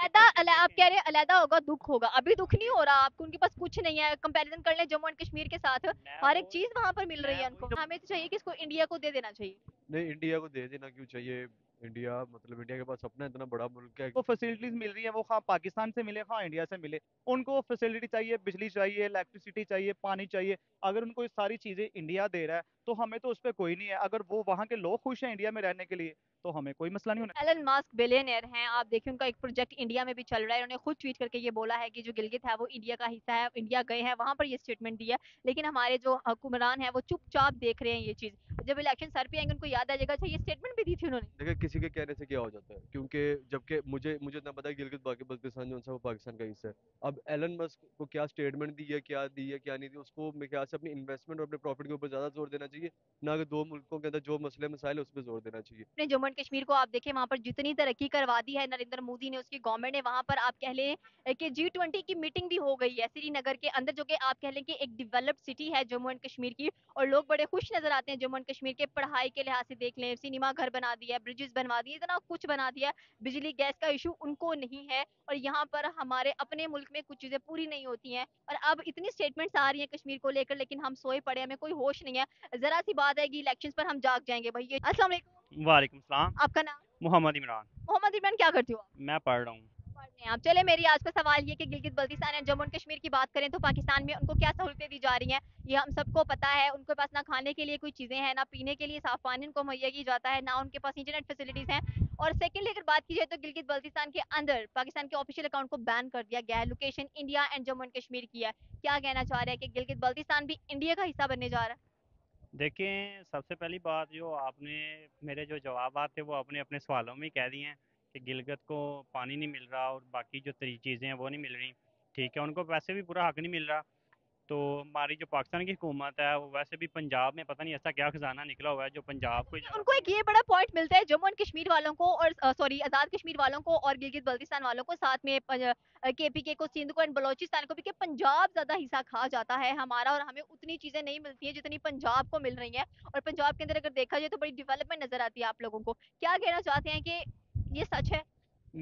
आप कह रहे हैं अलहदा होगा, दुख होगा, अभी दुख नहीं हो रहा आपको, उनके पास कुछ नहीं है। कंपैरिजन कर लें जम्मू एंड कश्मीर के साथ, हर एक चीज वहाँ पर मिल रही है उनको। हमें तो चाहिए कि इसको इंडिया को दे देना चाहिए। नहीं, इंडिया को दे देना क्यों चाहिए? इंडिया मतलब इंडिया के पास अपना इतना बड़ा मुल्क है, वो फैसिलिटीज मिल रही है, वो खा पाकिस्तान से मिले खा इंडिया से मिले। उनको फैसिलिटी चाहिए, बिजली चाहिए, इलेक्ट्रिसिटी चाहिए, पानी चाहिए। अगर उनको ये सारी चीज़ें इंडिया दे रहा है तो हमें तो उस पर कोई नहीं है। अगर वो वहाँ के लोग खुश हैं इंडिया में रहने के लिए तो हमें कोई मसला नहीं होना। एलन मस्क बिलियनियर हैं, आप देखिए उनका एक प्रोजेक्ट इंडिया में भी चल रहा है। उन्होंने खुद ट्वीट करके ये बोला है कि जो गिलगित है वो इंडिया का हिस्सा है, इंडिया गए हैं वहाँ पर ये स्टेटमेंट दिया। लेकिन हमारे जो हुक्मरान हैं वो चुपचाप देख रहे हैं ये चीज़। जब इलेक्शन सर पे आएंगे उनको याद आ जाएगा, अच्छा ये स्टेटमेंट भी दी थी उन्होंने। देखिए किसी के कहने से क्या हो जाता है, क्योंकि जबकि मुझे इतना पता है गिलगित बल्तिस्तान जो है वो पाकिस्तान का हिस्सा है। अब एलन मस्क को क्या स्टेटमेंट दी है, क्या दी है क्या नहीं दी, उसको मेरे ख्याल से अपनी इन्वेस्टमेंट और अपने प्रॉफिट के ऊपर ज़्यादा जोर देना चाहिए, ना कि दो मुल्कों के अंदर जो मसले मसाइल है उस पर जोर देना चाहिए। जम्मू कश्मीर को आप देखें, वहाँ पर जितनी तरक्की करवा दी है नरेंद्र मोदी ने, उसकी गवर्नमेंट ने। वहाँ पर आप कह लें कि G20 की मीटिंग भी हो गई है श्रीनगर के अंदर, जो कि आप कह लें कि एक डेवलप्ड सिटी है जम्मू एंड कश्मीर की, और लोग बड़े खुश नजर आते हैं जम्मू एंड कश्मीर के। पढ़ाई के लिहाज से देख लें, सिनेमा घर बना दिया, ब्रिजेस बनवा दिए, इतना कुछ बना दिया। बिजली गैस का इशू उनको नहीं है, और यहाँ पर हमारे अपने मुल्क में कुछ चीज़ें पूरी नहीं होती हैं। और अब इतनी स्टेटमेंट्स आ रही हैं कश्मीर को लेकर, लेकिन हम सोए पड़े, हमें कोई होश नहीं है। जरा सी बात आएगी इलेक्शन पर हम जाग जाएंगे। भैया अस्सलाम वालेकुम। वालेकुम सलाम। आपका नाम? मोहम्मद इमरान। मोहम्मद इमरान, क्या करती हो? मैं पढ़ रहा हूँ। आप चले, मेरी आज का सवाल ये कि गिलगित बल्तिस्तान और जम्मू एंड कश्मीर की बात करें तो पाकिस्तान में उनको क्या सहूलतें दी जा रही हैं? ये हम सबको पता है, उनके पास ना खाने के लिए कोई चीज़ें हैं, ना पीने के लिए साफ पानी उनको मुहैया किया जाता है, ना उनके पास इंटरनेट फैसिलिटीज़ हैं। और सेकंडली अगर बात की जाए तो गिलगित बल्तिस्तान के अंदर पाकिस्तान के ऑफिशियल अकाउंट को बैन कर दिया गया है, location India and Jammu and Kashmir की है। क्या कहना चाह रहे हैं कि गिलगित बल्तिस्तान भी इंडिया का हिस्सा बनने जा रहा है? देखें, सबसे पहली बात जो आपने मेरे जो जवाब थे वो आपने अपने सवालों में कह दिए हैं कि गिलगित को पानी नहीं मिल रहा और बाकी जो चीज़ें हैं वो नहीं मिल रही। ठीक है, उनको वैसे भी पूरा हक नहीं मिल रहा। तो हमारी जो पाकिस्तान की हुकूमत है वो वैसे भी पंजाब में पता नहीं ऐसा क्या खजाना निकला हुआ है जो पंजाब को, उनको एक ये बड़ा पॉइंट मिलता है जम्मू एंड कश्मीर वालों को और सॉरी आज़ाद कश्मीर वालों को और गिलगित बल्तिस्तान वालों को, साथ में KPK को, सिंध को एंड बलोचिस्तान को भी, कि पंजाब ज़्यादा हिस्सा खा जाता है हमारा और हमें उतनी चीज़ें नहीं मिलती हैं जितनी पंजाब को मिल रही हैं। और पंजाब के अंदर अगर देखा जाए तो बड़ी डेवलपमेंट नज़र आती है आप लोगों को। क्या कहना चाहते हैं कि ये सच है?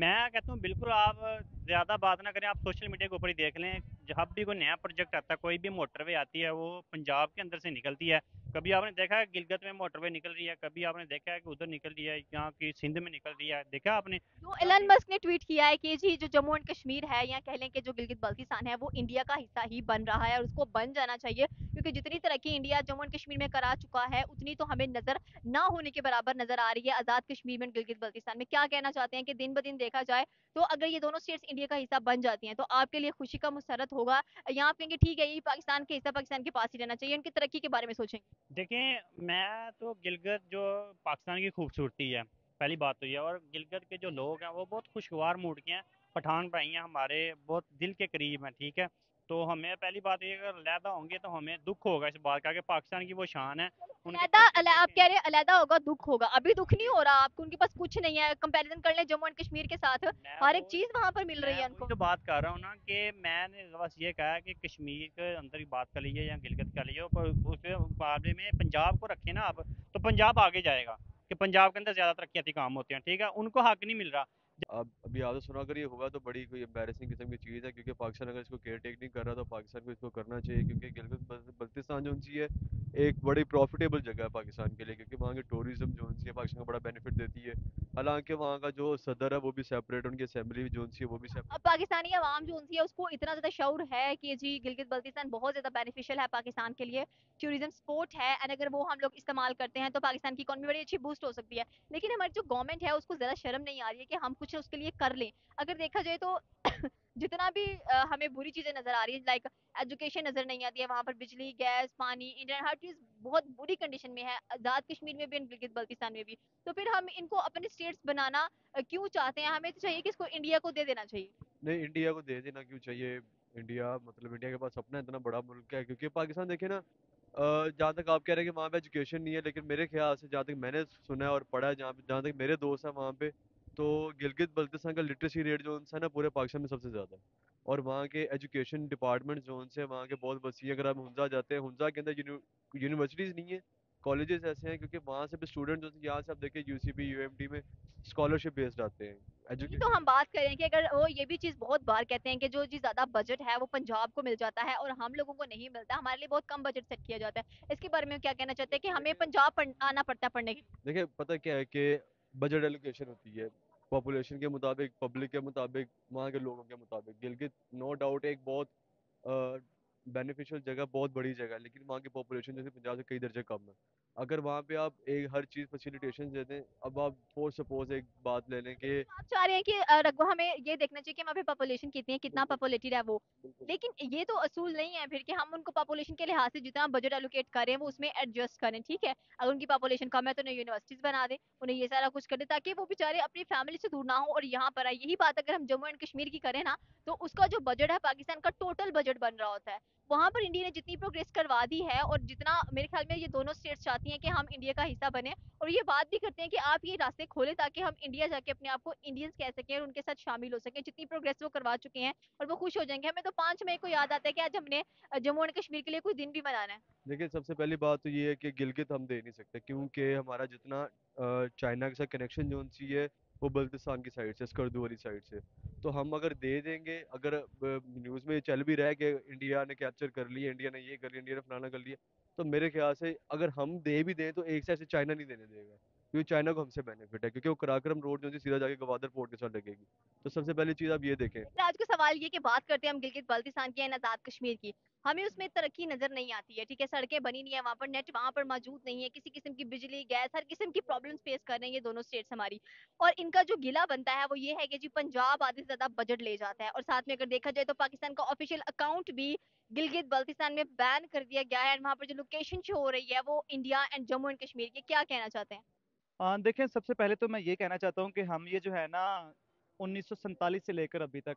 मैं कहता हूँ बिल्कुल आप ज़्यादा बात ना करें, आप सोशल मीडिया के ऊपर ही देख लें, जब भी कोई नया प्रोजेक्ट आता है, कोई भी मोटरवे आती है वो पंजाब के अंदर से निकलती है। कभी आपने देखा है गिलगित में मोटरवे निकल रही है, कभी आपने देखा है कि उधर निकल रही है, यहाँ की सिंध में निकल रही है, देखा आपने? तो एलन मस्क ने ट्वीट किया है कि जी जो जम्मू एंड कश्मीर है या कह लें कि जो गिलगित बल्तिस्तान है वो इंडिया का हिस्सा ही बन रहा है और उसको बन जाना चाहिए, क्योंकि जितनी तरक्की इंडिया जम्मू एंड कश्मीर में करा चुका है उतनी तो हमें नजर ना होने के बराबर नजर आ रही है आज़ाद कश्मीर में, गिलगित बल्तिस्तान में। क्या कहना चाहते हैं कि दिन ब दिन देखा जाए तो अगर ये दोनों स्टेट्स इंडिया का हिस्सा बन जाती हैं तो आपके लिए खुशी का मुसरत होगा, या आप कहेंगे ठीक है ये पाकिस्तान के हिस्सा, पाकिस्तान के पास ही रहना चाहिए? उनकी तरक्की के बारे में सोचेंगे। देखें, मैं तो गिलगित जो पाकिस्तान की खूबसूरती है पहली बात तो ये, और गिलगित के जो लोग हैं वो बहुत खुशगवार मूड के हैं, पठान भाई हैं हमारे, बहुत दिल के करीब हैं। ठीक है, तो हमें पहली बात ये अगर अलहदा होंगे तो हमें दुख होगा इस बात का कि पाकिस्तान की वो शान है। आप कह रहे हैं अलहदा होगा, दुख होगा, अभी दुख नहीं हो रहा आपको, उनके पास कुछ नहीं है। कंपैरिजन कर लें जम्मू एंड कश्मीर के साथ, हर एक चीज़ वहाँ पर मिल रही है उनको। तो बात कर रहा हूँ ना कि मैंने बस ये कहा कि कश्मीर के अंदर की बात कर लीजिए या गिलगित कर लीजिए, पर उसके मुकाबले में पंजाब को रखें ना आप, तो पंजाब आगे जाएगा कि पंजाब के अंदर ज़्यादा तरक्याती काम होते हैं। ठीक है, उनको हक नहीं मिल रहा। अब अभी आपने सुना, अगर ये हुआ तो बड़ी कोई एम्बैरेसिंग किस्म की चीज़ है, क्योंकि पाकिस्तान अगर इसको केयर टेक नहीं कर रहा तो पाकिस्तान को इसको करना चाहिए, क्योंकि गिलगित बल्तिस्तान जो है एक बड़ी प्रॉफिटेबल जगह है पाकिस्तान के लिए, क्योंकि वहाँ की टूरिज़म जो है पाकिस्तान को बड़ा बेनिफिट देती है। हालांकि वहाँ का जो सदर है वो भी सेपरेट, उनकी असेंबली भी जो है वो भी सेपरेट। अब पाकिस्तानी आवाम जो है उसको इतना ज़्यादा शऊर है कि जी गिलगित बल्तिस्तान बहुत ज़्यादा बेनिफिशियल है पाकिस्तान के लिए, टूरिज़म स्पोर्ट है, एंड अगर वो हम लोग इस्तेमाल करते हैं तो पाकिस्तान की इकॉनमी बड़ी अच्छी बूस्ट हो सकती है। लेकिन हमारी जो गवर्नमेंट है उसको ज़रा शर्म नहीं आ रही है कि हम कुछ उसके लिए कर लें। अगर देखा जाए तो जितना भी हमें बुरी चीज़ें नज़र आ रही है, लाइक एजुकेशन नज़र नहीं आती है, वहाँ पर बिजली, गैस, पानी, इंटरनेट, हर चीज़ बहुत बुरी कंडीशन में है आज़ाद कश्मीर में भी और गिलगित बल्तिस्तान में भी। तो फिर हम इनको अपने स्टेट्स बनाना क्यों चाहते हैं? हमें तो चाहिए कि इसको इंडिया को दे देना चाहिए। नहीं, इंडिया को दे देना क्यों चाहिए? इंडिया मतलब इंडिया के पास अपना इतना बड़ा मुल्क है, क्योंकि पाकिस्तान देखे ना, जहाँ तक आप कह रहे हैं कि वहाँ पर एजुकेशन नहीं है, लेकिन मेरे ख्याल से जहाँ तक मैंने सुना है और पढ़ा है, जहाँ तक मेरे दोस्त हैं वहाँ पर, तो गिलगित बल्तिस्तान का लिटरेसी रेट जो है ना पूरे पाकिस्तान में सबसे ज़्यादा है, और वहाँ के एजुकेशन डिपार्टमेंट जो है वहाँ के बहुत वसी। अगर आप हुंजा जाते हैं, हुंजा के अंदर यूनिवर्सिटीज़ नहीं है, कॉलेजेस ऐसे हैं क्योंकि वहाँ से भी स्टूडेंट जो यहाँ से आप देखें यूसीबी यूएमटी में स्कॉलरशिप बेस्ड आते हैं। तो हम बात करें कि अगर वो ये भी चीज़ बहुत बार कहते हैं कि जो जी ज़्यादा बजट है वो पंजाब को मिल जाता है और हम लोगों को नहीं मिलता, हमारे लिए बहुत कम बजट सेट किया जाता है, इसके बारे में क्या कहना चाहते हैं कि हमें पंजाब आना पड़ता है पढ़ने के लिए? देखिए पता क्या है कि बजट एलोकेशन होती है पॉपुलेशन के मुताबिक, पब्लिक के मुताबिक, वहाँ के लोगों के मुताबिक। गिलगित नो डाउट एक बहुत बेनिफिशियल जगह, बहुत बड़ी जगह है, लेकिन वहाँ की पॉपुलेशन जैसे पंजाब से कई दर्जे कम है। अगर वहाँ पे आप एक हर चीज़ फैसिलिटेशन देते हैं, अब आप फॉर सपोज एक बात ले लें कि आप चाह रहे हैं कि रघु हमें ये देखना चाहिए कि वहाँ पे पॉपुलेशन कितनी है, कितना पॉपुलेटेड है वो, लेकिन ये तो असूल नहीं है फिर कि हम उनको पॉपुलेशन के लिहाज से जितना बजट एलोकेट करें वो उसमें एडजस्ट करें। ठीक है, अगर उनकी पॉपुलेशन कम है तो उन्हें यूनिवर्सिटीज़ बना दें, उन्हें ये सारा कुछ कर दें ताकि वो बेचारे अपनी फैमिली से दूर ना हो और यहाँ पर आए। यही बात अगर हम जम्मू एंड कश्मीर की करें ना, तो उसका जो बजट है पाकिस्तान का टोटल बजट बन रहा होता है, वहाँ पर इंडिया ने जितनी प्रोग्रेस करवा दी है और जितना मेरे ख्याल में ये दोनों स्टेट्स चाहती हैं कि हम इंडिया का हिस्सा बने और ये बात भी करते हैं कि आप ये रास्ते खोलें ताकि हम इंडिया जाके अपने आप को इंडियंस कह सकें और उनके साथ शामिल हो सकें। जितनी प्रोग्रेस वो करवा चुके हैं और वो खुश हो जाएंगे। हमें तो 5 मई को याद आता है कि आज हमने जम्मू एंड कश्मीर के लिए कोई दिन भी मनाना है। देखिए सबसे पहली बात तो ये है कि गिलगित हम दे नहीं सकते क्योंकि हमारा जितना चाइना के साथ कनेक्शन जो सी है वो बल्तिस्तान की साइड से, स्कर्दू वाली साइड से, तो हम अगर दे देंगे, अगर न्यूज़ में चल भी रहा है कि इंडिया ने कैप्चर कर लिया, इंडिया ने ये कर लिया, इंडिया ने फलाना कर लिया, तो मेरे ख्याल से अगर हम दे भी दें तो एक साइड से चाइना नहीं देने देगा क्योंकि चाइना को हमसे बेनिफिट है, क्योंकि वो कराक्रम रोड जो सीधा जाके गवादर पोर्ट के साथ लगेगी। तो सबसे पहली चीज़ आप ये देखें। आज का सवाल ये कि बात करते हैं हम गिलगित बल्तिस्तान की आज़ाद कश्मीर की, हमें उसमें तरक्की नज़र नहीं आती है। ठीक है, सड़कें बनी नहीं है वहाँ पर, नेट वहाँ पर मौजूद नहीं है, किसी किस्म की बिजली, गैस, हर किस्म की प्रॉब्लम्स फेस कर रही है दोनों स्टेट्स हमारी। और इनका जो गिला बनता है वो ये है कि जी पंजाब आधे से ज़्यादा बजट ले जाता है और साथ में अगर देखा जाए तो पाकिस्तान का ऑफिशियल अकाउंट भी गिलगित बल्तिस्तान में बैन कर दिया गया है। वहाँ पर जो लोकेशन शो हो रही है वो India and Jammu and Kashmir की, क्या कहना चाहते हैं? देखें सबसे पहले तो मैं ये कहना चाहता हूँ कि हम ये जो है ना 1947 से लेकर अभी तक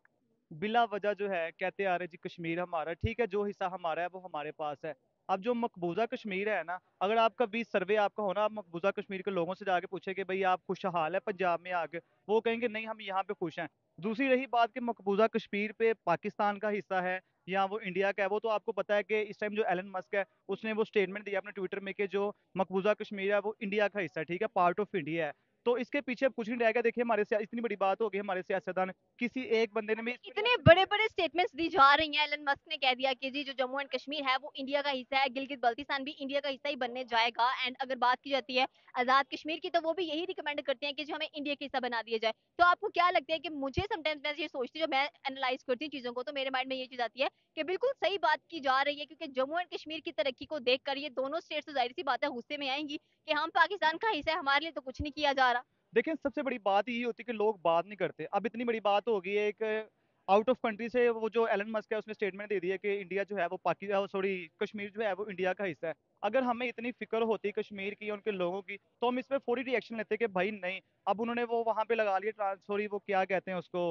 बिला वजह जो है कहते आ रहे जी कश्मीर हमारा, ठीक है, जो हिस्सा हमारा है वो हमारे पास है। अब जो मकबूजा कश्मीर है ना, अगर आपका 20 सर्वे आपका होना, आप मकबूजा कश्मीर के लोगों से जाके पूछे कि भाई आप खुशहाल है पंजाब में आके, वो कहेंगे नहीं हम यहाँ पे खुश हैं। दूसरी रही बात कि मकबूजा कश्मीर पे पाकिस्तान का हिस्सा है या वो इंडिया का है, वो तो आपको पता है कि इस टाइम जो एलन मस्क है उसने वो स्टेटमेंट दिया अपने ट्विटर में कि जो मकबूजा कश्मीर है वो इंडिया का हिस्सा है, ठीक है, पार्ट ऑफ इंडिया है। तो इसके पीछे कुछ नहीं रहेगा। देखिए हमारे से इतनी बड़ी बात हो गई, हमारे सियासतदान किसी एक बंदे ने भी इतने बड़े स्टेटमेंट्स दी जा रही हैं। एलन मस्क ने कह दिया कि जी जो जम्मू एंड कश्मीर है वो इंडिया का हिस्सा है, गिलगित बल्तिस्तान भी इंडिया का हिस्सा ही बनने जाएगा। एंड अगर बात की जाती है आज़ाद कश्मीर की तो वो भी यही रिकमेंड करते हैं कि जो हमें इंडिया का हिस्सा बना दिया जाए। तो आपको क्या लगता है कि मुझे समटाइम्स मैं ये सोचती हूँ, जब मैं एनालाइज करती हूँ चीज़ों को तो मेरे माइंड में ये चीज़ आती है कि बिल्कुल सही बात की जा रही है क्योंकि जम्मू एंड कश्मीर की तरक्की को देख कर ये दोनों स्टेट्स तो जाहिर सी बात है गुस्से में आएंगी कि हम पाकिस्तान का हिस्सा, हमारे लिए तो कुछ नहीं किया जा। देखिए सबसे बड़ी बात यही होती है कि लोग बात नहीं करते। अब इतनी बड़ी बात हो गई है, एक आउट ऑफ कंट्री से वो जो एलन मस्क है उसने स्टेटमेंट दे दिया कि इंडिया जो है वो कश्मीर जो है वो इंडिया का हिस्सा है। अगर हमें इतनी फिक्र होती कश्मीर की, उनके लोगों की, तो हम इस पर फौरी रिएक्शन लेते कि भाई नहीं। अब उन्होंने वो वहाँ पे लगा लिया सॉरी वो क्या कहते हैं उसको,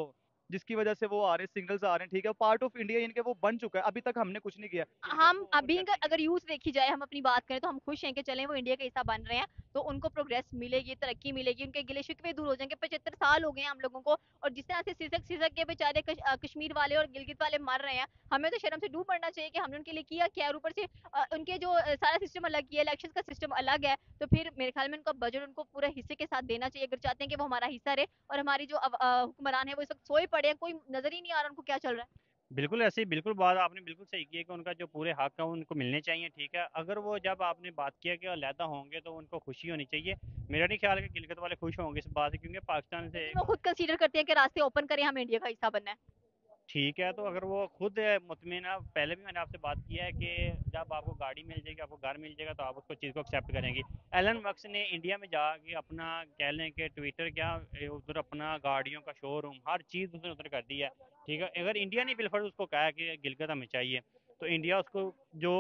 जिसकी वजह से वो आ रहे सिग्नल्स आ रहे हैं, ठीक है, पार्ट ऑफ इंडिया इनके वो बन चुका है। अभी तक हमने कुछ नहीं किया। हम अभी अगर यूज़ देखी जाए, हम अपनी बात करें तो हम खुश हैं कि चलें वो इंडिया का हिस्सा बन रहे हैं तो उनको प्रोग्रेस मिलेगी, तरक्की मिलेगी, उनके गिले शिकवे दूर हो जाएंगे। 75 साल हो गए हैं हम लोगों को और जिस तरह से सिसक के बेचारे कश्मीर वाले और गिलगित वाले मर रहे हैं, हमें तो शर्म से डूब पड़ना चाहिए कि हमने उनके लिए किया क्या। और ऊपर से उनके जो सारा सिस्टम अलग किया, इलेक्शन का सिस्टम अलग है, तो फिर मेरे ख्याल में उनका बजट उनको पूरे हिस्से के साथ देना चाहिए अगर चाहते हैं कि वो हमारा हिस्सा रहे। और हमारी जो हुक्मरान है वो इस वक्त सोए पड़े, कोई नजर ही नहीं आ रहा उनको क्या चल रहा है। बिल्कुल ऐसे बिल्कुल बात आपने बिल्कुल सही की है कि उनका जो पूरे हक है उनको मिलने चाहिए, ठीक है। अगर वो जब आपने बात किया कि अलहदा होंगे तो उनको खुशी होनी चाहिए। मेरा नहीं ख्याल है कि गिलगित वाले खुश होंगे इस बात से क्योंकि पाकिस्तान से वो खुद कंसीडर करते हैं कि रास्ते ओपन करें, हम इंडिया का हिस्सा बनना है, ठीक है। तो अगर वो खुद मुतमिन, पहले भी मैंने आपसे बात किया है कि जब आपको गाड़ी मिल जाएगी, आपको घर मिल जाएगा, तो आप उसको चीज़ को एक्सेप्ट करेंगी। एलन मस्क ने इंडिया में जाके अपना कह लें कि ट्विटर क्या उधर अपना गाड़ियों का शोरूम हर चीज़ उसने उधर कर दी है, ठीक है। अगर इंडिया ने बिलफर्ज उसको कहा कि गिलगित हमें चाहिए तो इंडिया उसको जो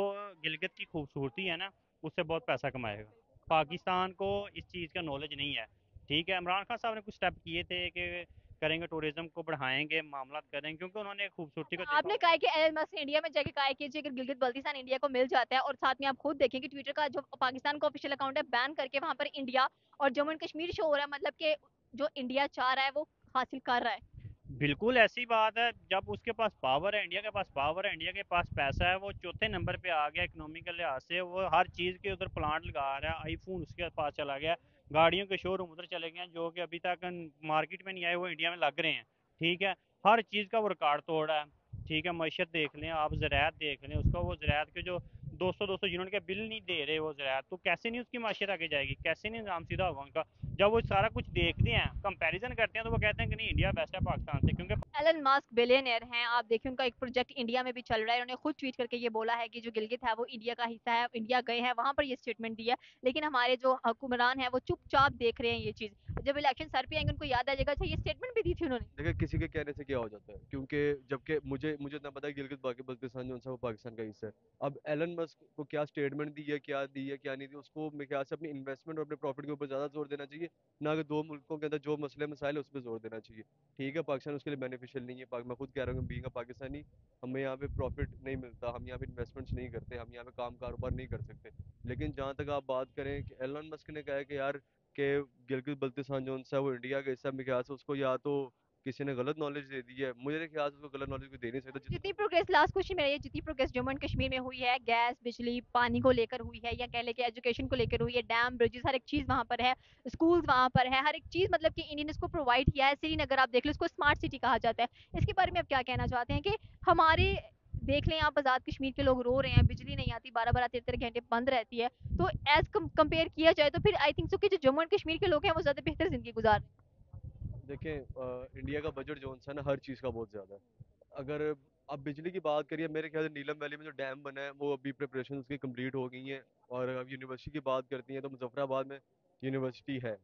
गिलगित की खूबसूरती है ना उससे बहुत पैसा कमाएगा। पाकिस्तान को इस चीज़ का नॉलेज नहीं है, ठीक है। इमरान खान साहब ने कुछ स्टेप किए थे कि करेंगे, टूरिज्म को बढ़ाएंगे, मामला करेंगे, क्योंकि उन्होंने खूबसूरती को आपने कहा कि एलन मस्क इंडिया में जाके कहा कि अगर गिलगित बल्तिस्तान इंडिया को मिल जाता है। और साथ में आप खुद देखें कि ट्विटर का जो पाकिस्तान का ऑफिशियल अकाउंट है बैन करके वहाँ पर इंडिया और जम्मू एंड कश्मीर शो हो रहा है, मतलब कि जो इंडिया चाह रहा है वो हासिल कर रहा है। बिल्कुल ऐसी बात है, जब उसके पास पावर है, इंडिया के पास पावर है, इंडिया के पास पैसा है, वो चौथे नंबर पे आ गया इकोनॉमी के लिहाज से। वो हर चीज़ के उधर प्लांट लगा रहा है, आईफोन उसके पास चला गया, गाड़ियों के शोरूम उधर चले गए जो कि अभी तक मार्केट में नहीं आए, वो इंडिया में लग रहे हैं। ठीक है, हर चीज़ का वो रिकॉर्ड तोड़ रहा है। ठीक है, मईशत देख लें आप, ज़राअत देख लें उसका, वो ज़राअत के जो 200-200 यूनिट के बिल नहीं दे रहे वो ज़राअत, तो कैसे नहीं उसकी माशियत आगे जाएगी, कैसे नहीं निज़ाम सीधा होगा उनका। जब वो सारा कुछ देखते हैं, कंपैरिजन करते हैं, तो वो कहते हैं कि नहीं इंडिया बेस्ट है पाकिस्तान से, क्योंकि एलन मस्क बिलियनियर हैं। आप देखिए उनका एक प्रोजेक्ट इंडिया में भी चल रहा है, उन्होंने खुद ट्वीट करके ये बोला है कि जो गिलगित है वो इंडिया का हिस्सा है, इंडिया गए हैं वहाँ पर ये स्टेटमेंट दी है। लेकिन हमारे जो हुक्मरान है वो चुपचाप देख रहे हैं ये चीज़, जब इलेक्शन सर पे आएंगे उनको याद आ जाएगा अच्छा ये स्टेटमेंट भी दी थी उन्होंने। देखिए किसी के कहने से क्या हो जाता है, क्योंकि जबकि मुझे इतना पता है गिलगित बल्तिस्तान जो है वो पाकिस्तान का हिस्सा है। अब एलन मस्क को क्या स्टेटमेंट दी है, क्या दी है क्या नहीं दी, उसको मेरे ख्याल से अपनी इन्वेस्टमेंट और अपने प्रॉफिट के ऊपर ज़्यादा जोर देना चाहिए, ना कि दो मुल्कों के अंदर जो मसले मसाइल है उस पर जोर देना चाहिए। ठीक है, पाकिस्तान उसके लिए बेनिफिशियल नहीं है। मैं खुद कह रहा हूँ बीइंग अ पाकिस्तानी हमें यहाँ पे प्रॉफिट नहीं मिलता, हम यहाँ पे इन्वेस्टमेंट्स नहीं करते, हम यहाँ पे काम कारोबार नहीं कर सकते। लेकिन जहाँ तक आप बात करें कि एलन मस्क ने कहा है कि यार के गिलगित बल्तिस्तान जो है वो इंडिया का हिस्सा, मेरे ख्याल से उसको या तो किसी ने गलत नॉलेज दे दी है, मुझे ख्याल से उसको गलत नॉलेज को दे नहीं सकता। जितनी प्रोग्रेस लास्ट क्वेश्चन मेरा ये, जितनी प्रोग्रेस जम्मू एंड कश्मीर में हुई है, गैस बिजली पानी को लेकर हुई है, या कह लें कि एजुकेशन को लेकर हुई है, डैम ब्रिजेस हर एक चीज़ वहाँ पर है, स्कूल्स वहाँ पर है, हर एक चीज़ मतलब कि इंडियन इसको प्रोवाइड किया है। श्रीनगर आप देख लो, उसको स्मार्ट सिटी कहा जाता है। इसके बारे में आप क्या कहना चाहते हैं कि हमारे देख लें आप आज़ाद कश्मीर के लोग रो रहे हैं, बिजली नहीं आती, 12-13 घंटे बंद रहती है, तो एज कंपेयर किया जाए तो फिर आई थिंक सो कि जो जम्मू एंड कश्मीर के लोग हैं वो ज़्यादा बेहतर ज़िंदगी गुजार रहे हैं। देखें इंडिया का बजट जो है ना हर चीज़ का बहुत ज़्यादा है। अगर आप बिजली की बात करिए, मेरे ख्याल से नीलम वैली में जो डैम बना है वो अभी प्रिपरेशन उसकी कंप्लीट हो गई हैं। और अब यूनिवर्सिटी की बात करती हैं तो मुजफ्फराबाद में यूनिवर्सिटी है,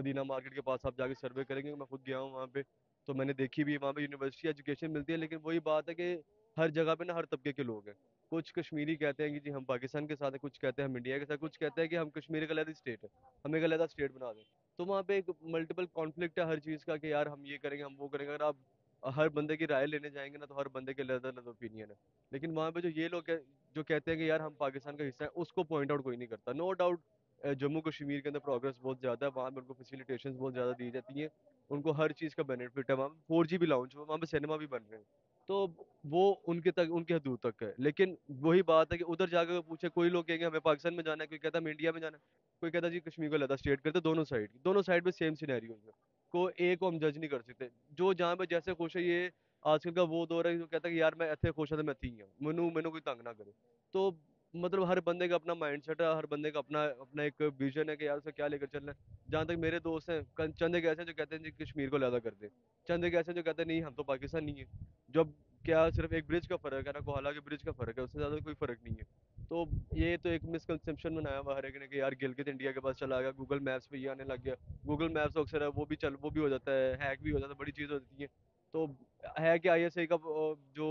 मदीना मार्केट के पास आप जाके सर्वे करेंगे, मैं खुद गया हूँ वहाँ पे, तो मैंने देखी भी, वहाँ पर यूनिवर्सिटी एजुकेशन मिलती है। लेकिन वही बात है कि हर जगह पर ना हर तबके के लोग हैं, कुछ कश्मीरी कहते हैं कि जी हम पाकिस्तान के साथ हैं, कुछ कहते हैं हम इंडिया के साथ, कुछ कहते हैं कि हम कश्मीर का अलग स्टेट है, हमें एक अलग स्टेट बना दें। तो वहाँ पे एक मल्टीपल कॉन्फ्लिक्ट है हर चीज़ का कि यार हम ये करेंगे हम वो करेंगे। अगर आप हर बंदे की राय लेने जाएंगे ना तो हर बंदे के अलग अलग ओपिनियन है। लेकिन वहाँ पे जो ये लोग जो कहते हैं कि यार हम पाकिस्तान का हिस्सा है, उसको पॉइंट आउट कोई नहीं करता। नो डाउट जम्मू कश्मीर के अंदर प्रोग्रेस बहुत ज़्यादा है, वहाँ पर उनको फैसिलिटेशन बहुत ज़्यादा दी जाती हैं, उनको हर चीज़ का बेनिफिट है, वहाँ पर 4G भी लॉन्च हुआ, वहाँ पर सिनेमा भी बन रहे हैं, तो वो उनके हदूद तक है। लेकिन वही बात है कि उधर जाकर पूछे, कोई लोग कहेंगे हमें पाकिस्तान में जाना है, कोई कहता है हमें इंडिया में जाना है, कोई कहता है जी कश्मीर को अलग स्टेट करते, दोनों साइड पे सेम सिनेरियो है, को एक को हम जज नहीं कर सकते। जो जहाँ पे जैसे खुश है, ये आजकल का वो दौर है जो कहता है कि यार मैं इतने खुश हाँ तो मैं थी हूँ, मैनू कोई तंग ना करे। तो मतलब हर बंदे का अपना माइंडसेट है, हर बंदे का अपना एक विजन है कि यार उसे क्या लेकर चलना है। जहाँ तक मेरे दोस्त हैं, चंद एक ऐसे जो कहते हैं जी कश्मीर को अलग कर दें, चंद एक ऐसे जो कहते हैं नहीं हम तो पाकिस्तान नहीं है। जब क्या सिर्फ एक ब्रिज का फ़र्क है ना, कोहाला के ब्रिज का फ़र्क है, उससे ज़्यादा कोई फ़र्क नहीं है। तो ये तो एक मिसकंसेप्शन बनाया हुआ हर एक ने कि यार गिलगित इंडिया के पास चला गया, गूगल मैप्स पे ये आने लग गया, गूगल मैप्स अक्सर है वो भी हो जाता है, हैक भी हो जाता है, बड़ी चीज़ हो जाती है। तो है कि ISI का जो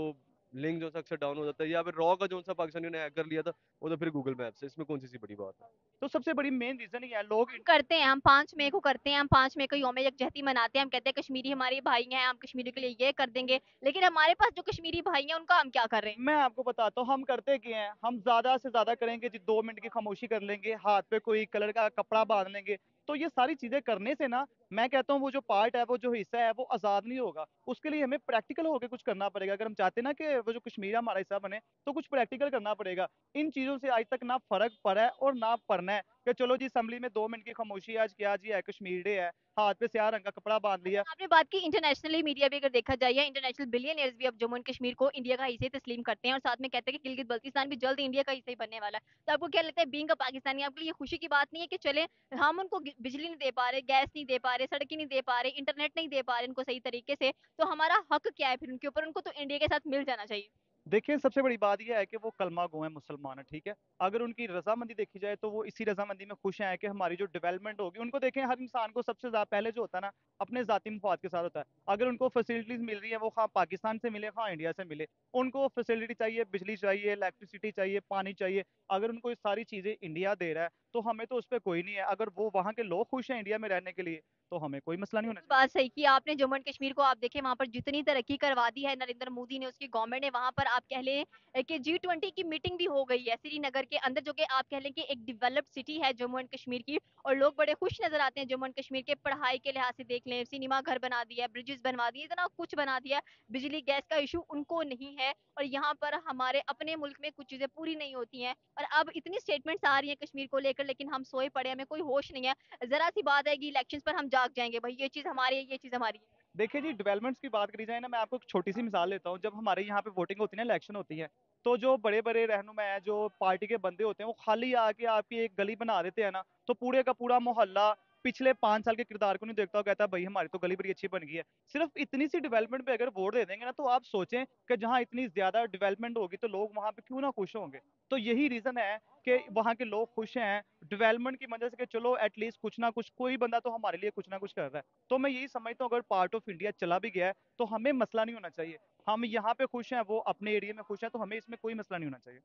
लिंक जो अक्सर डाउन हो जाता है, या फिर रॉ का जो सा पाकिस्तानियों ने हैक कर लिया था वो तो फिर गूगल मैप से, इसमें कौन सी बड़ी बात है। तो सबसे बड़ी मेन रीज़न है लोग करते हैं, हम 5 मई को करते हैं, हम 5 मई को यौम यकजहती मनाते हैं, हम कहते हैं कश्मीरी हमारे भाई हैं, हम कश्मीरियों के लिए ये कर देंगे, लेकिन हमारे पास जो कश्मीरी भाई हैं उनका हम क्या कर रहे हैं। मैं आपको बताता हूँ हम करते क्या हैं, हम ज़्यादा से ज़्यादा करेंगे जी, 2 मिनट की खामोशी कर लेंगे, हाथ पे कोई कलर का कपड़ा बांध लेंगे। तो ये सारी चीज़ें करने से ना मैं कहता हूँ वो जो पार्ट है, वो जो हिस्सा है वो आज़ाद नहीं होगा। उसके लिए हमें प्रैक्टिकल होकर कुछ करना पड़ेगा। अगर हम चाहते हैं ना कि वो जो कश्मीर हमारा हिस्सा बने तो कुछ प्रैक्टिकल करना पड़ेगा। इन चीज़ों से आज तक ना फ़र्क पड़ा है और ना पड़ना है कि चलो जी असम्बली में 2 मिनट की खामोशी आज क्या जी है, कश्मीर डे है, हाथ पे स्याह रंग का कपड़ा बांध लिया। आपने बात की इंटरनेशनली मीडिया भी अगर देखा जाए, इंटरनेशनल बिलियनियर्स भी अब जम्मू एंड कश्मीर को इंडिया का हिस्सा तस्लीम करते हैं और साथ में कहते हैं कि गिलगित बल्तिस्तान भी जल्द इंडिया का हिस्सा ही बनने वाला है। तो आपको क्या लगता है बीइंग अ पाकिस्तानी आपके लिए खुशी की बात नहीं है कि चले हम उनको बिजली नहीं दे पा रहे, गैस नहीं दे पा रहे, सड़कें नहीं दे पा रहे, इंटरनेट नहीं दे पा रहे उनको सही तरीके से, तो हमारा हक क्या है फिर उनके ऊपर, उनको तो इंडिया के साथ मिल जाना चाहिए। देखिए सबसे बड़ी बात यह है कि वो कलमा गो है, मुसलमान है, ठीक है। अगर उनकी रजामंदी देखी जाए तो वो इसी रजामंदी में खुश हैं कि हमारी जो डेवलपमेंट होगी। उनको देखें, हर इंसान को सबसे ज़्यादा पहले जो होता है ना अपने ज़ाती मफाद के साथ होता है। अगर उनको फैसिलिटीज़ मिल रही है वो खा पाकिस्तान से मिले खा इंडिया से मिले, उनको फैसिलिटी चाहिए, बिजली चाहिए, इलेक्ट्रिसिटी चाहिए, पानी चाहिए। अगर उनको ये सारी चीज़ें इंडिया दे रहा है तो हमें तो उस पर कोई नहीं है। अगर वो वहाँ के लोग खुश हैं इंडिया में रहने के लिए तो हमें कोई मसला नहीं होना चाहिए। बात सही कि आपने जम्मू एंड कश्मीर को आप देखें वहाँ पर जितनी तरक्की करवा दी है नरेंद्र मोदी ने, उसकी गवर्नमेंट ने, वहाँ पर आप कह लें कि G20 की मीटिंग भी हो गई है श्रीनगर के अंदर, जो कि आप कह लें कि एक डेवलप्ड सिटी है जम्मू एंड कश्मीर की, और लोग बड़े खुश नजर आते हैं जम्मू एंड कश्मीर के। पढ़ाई के लिहाज से देख लें, सिनेमा घर बना दिया है, ब्रिजेस बनवा दिए, इतना कुछ बना दिया, बिजली गैस का इशू उनको नहीं है, और यहाँ पर हमारे अपने मुल्क में कुछ चीज़ें पूरी नहीं होती हैं। और अब इतनी स्टेटमेंट्स आ रही हैं कश्मीर को लेकर, लेकिन हम सोए पड़े, हमें कोई होश नहीं है। जरा सी बात आएगी इलेक्शन पर हम जाग जाएंगे, भाई ये चीज हमारी है, ये चीज हमारी है। देखिए जी, डेवलपमेंट्स की बात करी जाए ना, मैं आपको एक छोटी सी मिसाल देता हूँ। जब हमारे यहाँ पे वोटिंग होती है, इलेक्शन होती है, तो जो बड़े बड़े रहनुमा है, जो पार्टी के बंदे होते हैं, वो खाली आके आपकी एक गली बना देते हैं ना, तो पूरे का पूरा मोहल्ला पिछले 5 साल के किरदार को नहीं देखता, वो कहता है भाई हमारी तो गली बड़ी अच्छी बन गई है। सिर्फ इतनी सी डेवलपमेंट पे अगर वोट दे देंगे ना, तो आप सोचें कि जहाँ इतनी ज्यादा डेवलपमेंट होगी तो लोग वहाँ पे क्यों ना खुश होंगे। तो यही रीजन है कि वहाँ के लोग खुश हैं डेवलपमेंट की वजह से, कि चलो एटलीस्ट कुछ ना कुछ कोई बंदा तो हमारे लिए कुछ ना कुछ कर रहा है। तो मैं यही समझता हूँ अगर पार्ट ऑफ इंडिया चला भी गया है तो हमें मसला नहीं होना चाहिए। हम यहाँ पे खुश हैं, वो अपने एरिया में खुश हैं, तो हमें इसमें कोई मसला नहीं होना चाहिए।